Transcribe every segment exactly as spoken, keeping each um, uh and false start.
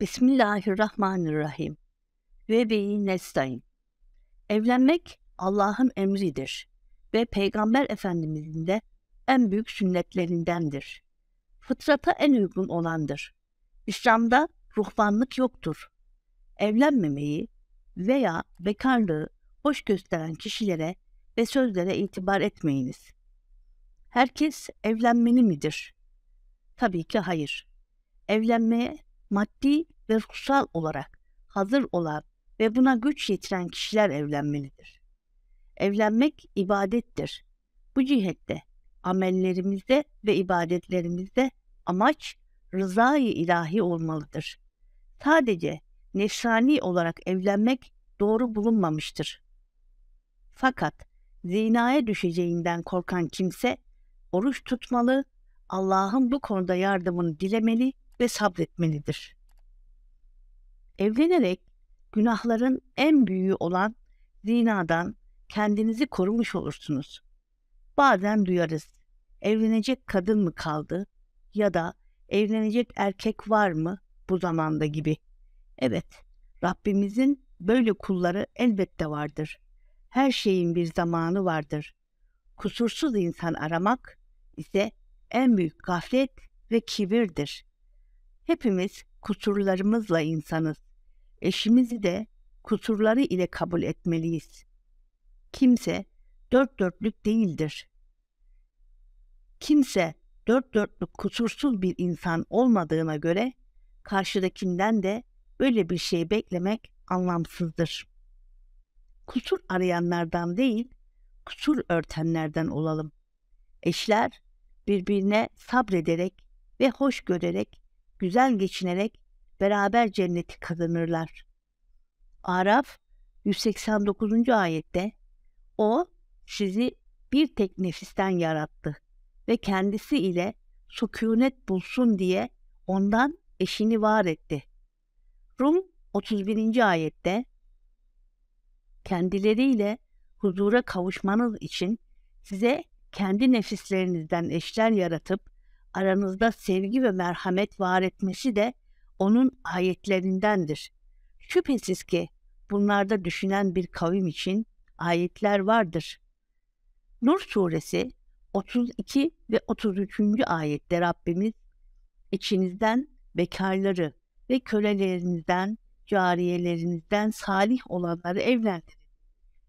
Bismillahirrahmanirrahim. Ve bihi nestaîn. Evlenmek Allah'ın emridir ve Peygamber Efendimiz'in de en büyük sünnetlerindendir. Fıtrata en uygun olandır. İslam'da ruhbanlık yoktur. Evlenmemeyi veya bekarlığı hoş gösteren kişilere ve sözlere itibar etmeyiniz. Herkes evlenmeli midir? Tabii ki hayır. Evlenmeye maddi ve ruhsal olarak hazır olan ve buna güç yetiren kişiler evlenmelidir. Evlenmek ibadettir. Bu cihette amellerimizde ve ibadetlerimizde amaç rızayı ilahi olmalıdır. Sadece nefsani olarak evlenmek doğru bulunmamıştır. Fakat zinaya düşeceğinden korkan kimse oruç tutmalı, Allah'ın bu konuda yardımını dilemeli ve sabretmelidir. Evlenerek günahların en büyüğü olan zinadan kendinizi korumuş olursunuz. Bazen duyarız, evlenecek kadın mı kaldı ya da evlenecek erkek var mı bu zamanda gibi. Evet, Rabbimizin böyle kulları elbette vardır. Her şeyin bir zamanı vardır. Kusursuz insan aramak ise en büyük gaflet ve kibirdir. Hepimiz kusurlarımızla insanız. Eşimizi de kusurları ile kabul etmeliyiz. Kimse dört dörtlük değildir. Kimse dört dörtlük kusursuz bir insan olmadığına göre karşıdakinden de böyle bir şey beklemek anlamsızdır. Kusur arayanlardan değil, kusur örtenlerden olalım. Eşler birbirine sabrederek ve hoş görerek, güzel geçinerek beraber cenneti kazanırlar. Araf yüz seksen dokuzuncu ayette "O sizi bir tek nefisten yarattı ve kendisi ile sükûnet bulsun diye ondan eşini var etti." Rum otuz birinci ayette "Kendileriyle huzura kavuşmanız için size kendi nefislerinizden eşler yaratıp aranızda sevgi ve merhamet var etmesi de onun ayetlerindendir. Şüphesiz ki bunlarda düşünen bir kavim için ayetler vardır." Nur suresi otuz iki ve otuz üçüncü ayette Rabbimiz "İçinizden bekarları ve kölelerinizden, cariyelerinizden salih olanları evlendirin.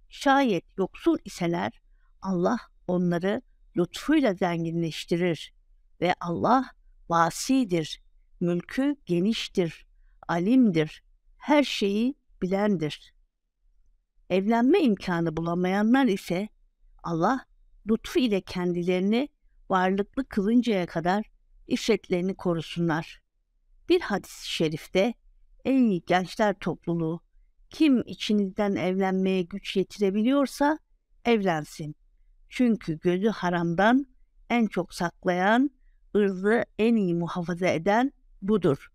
Şayet yoksul iseler Allah onları lütfuyla zenginleştirir ve Allah vasidir, mülkü geniştir, alimdir, her şeyi bilendir." Evlenme imkanı bulamayanlar ise Allah lütfu ile kendilerini varlıklı kılıncaya kadar iffetlerini korusunlar. Bir hadis-i şerifte "Ey gençler topluluğu, kim içinizden evlenmeye güç yetirebiliyorsa evlensin. Çünkü gözü haramdan en çok saklayan, ırzı en iyi muhafaza eden budur.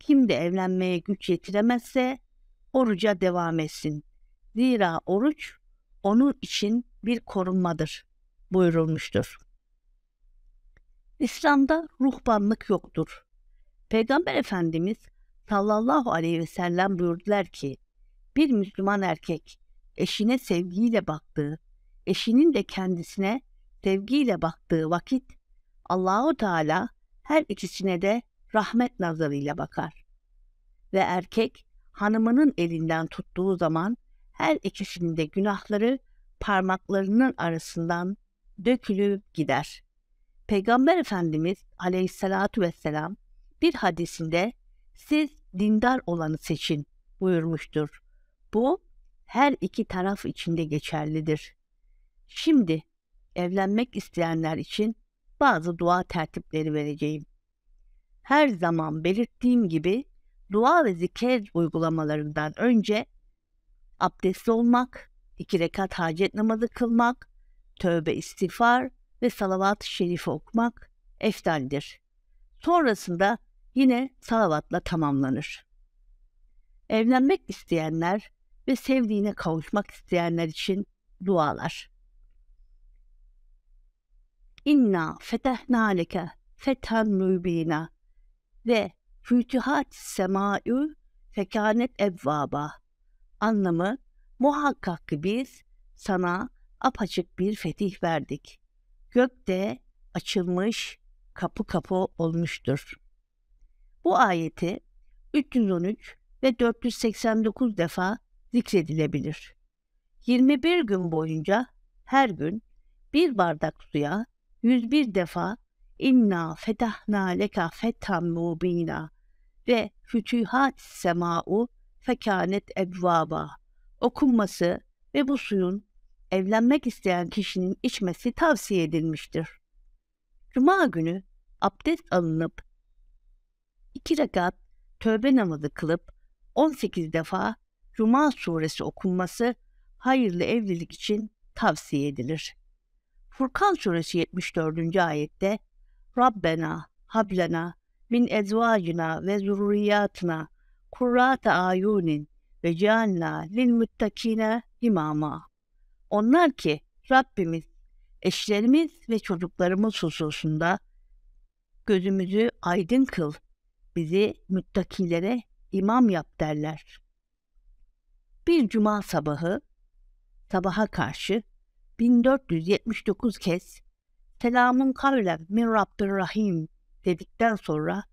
Kim de evlenmeye güç yetiremezse oruca devam etsin. Zira oruç onun için bir korunmadır." buyurulmuştur. İslam'da ruhbanlık yoktur. Peygamber Efendimiz sallallahu aleyhi ve sellem buyurdular ki, "Bir Müslüman erkek eşine sevgiyle baktığı, eşinin de kendisine sevgiyle baktığı vakit Allahu Teala her ikisine de rahmet nazarıyla bakar. Ve erkek hanımının elinden tuttuğu zaman her ikisinin de günahları parmaklarının arasından dökülüp gider." Peygamber Efendimiz aleyhissalatu vesselam bir hadisinde "Siz dindar olanı seçin." buyurmuştur. Bu her iki taraf için de geçerlidir. Şimdi evlenmek isteyenler için bazı dua tertipleri vereceğim. Her zaman belirttiğim gibi dua ve zikir uygulamalarından önce abdestli olmak, iki rekat hacet namazı kılmak, tövbe istiğfar ve salavat-ı şerife okumak efdaldir. Sonrasında yine salavatla tamamlanır. Evlenmek isteyenler ve sevdiğine kavuşmak isteyenler için dualar. "İnna fetehna leke fethan mübina ve fütühat semâü fekânet evvâba. Anlamı, muhakkak ki biz sana apaçık bir fetih verdik. Gök de açılmış, kapı kapı olmuştur. Bu ayeti üç yüz on üç ve dört yüz seksen dokuz defa zikredilebilir. yirmi bir gün boyunca her gün bir bardak suya yüz bir defa İnna fetahna leka fetham mubina ve fütühat sema'u fekânet ebvâba okunması ve bu suyun evlenmek isteyen kişinin içmesi tavsiye edilmiştir. Cuma günü abdest alınıp iki rekat tövbe namazı kılıp on sekiz defa Cuma suresi okunması hayırlı evlilik için tavsiye edilir. Furkan suresi yetmiş dördüncü ayette Rabbena hablena min ezvacina ve zurriyatına kurrata ayunin ve cealna lil muttakine imama. Onlar ki Rabbimiz eşlerimiz ve çocuklarımız hususunda gözümüzü aydın kıl, bizi müttakilere imam yap derler. Bir cuma sabahı sabaha karşı bin dört yüz yetmiş dokuz kez Selamun kavlen min Rabbirrahim dedikten sonra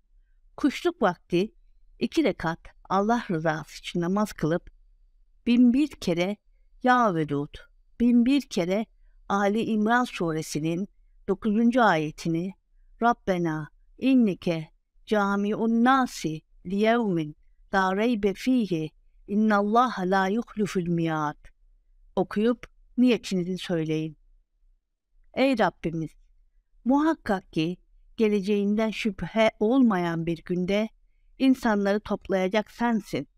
kuşluk vakti iki rekat Allah rızası için namaz kılıp bin bir kere Ya Vedud, bin bir kere Ali İmran suresinin dokuzuncu ayetini Rabbena innike camiun nasi liyevmin la reybe fihi innallaha la yuhluful miad okuyup niyetinizi söyleyin. Ey Rabbimiz! Muhakkak ki geleceğinden şüphe olmayan bir günde insanları toplayacak sensin.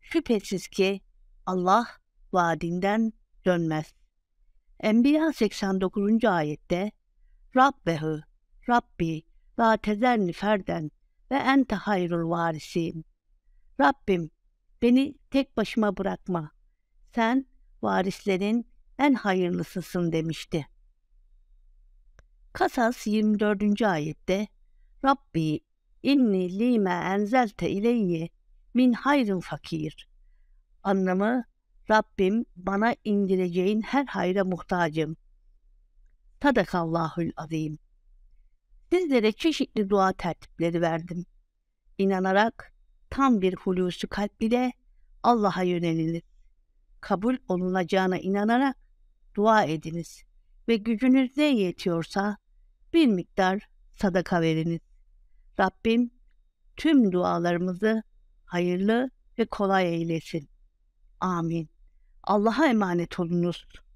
Şüphesiz ki Allah vaadinden dönmez. Enbiya seksen dokuzuncu ayette Rabbehu, Rabbi, la tezerni ferden ve ente hayrul varisin. Rabbim, beni tek başıma bırakma. Sen varislerin en hayırlısısın demişti. Kasas yirmi dördüncü ayette Rabbi inni lime enzelte ileyye min hayrın fakir. Anlamı Rabbim bana indireceğin her hayra muhtacım. Sadakallahul azim. Sizlere çeşitli dua tertipleri verdim. İnanarak tam bir hulusu kalp ile Allah'a yönelilir. Kabul olunacağına inanarak dua ediniz ve gücünüz ne yetiyorsa bir miktar sadaka veriniz. Rabbim tüm dualarımızı hayırlı ve kolay eylesin. Amin. Allah'a emanet olunuz.